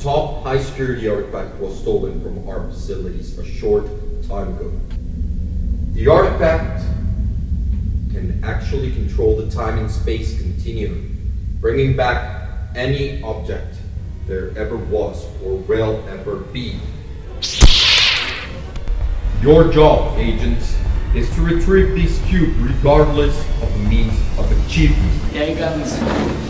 Top high-security artifact was stolen from our facilities a short time ago. The artifact can actually control the time and space continuum, bringing back any object there ever was or will ever be. Your job, agents, is to retrieve this cube regardless of the means of achievement. Yeah, you got me.